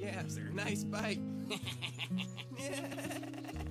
Yeah, sir. Nice bite. Yeah.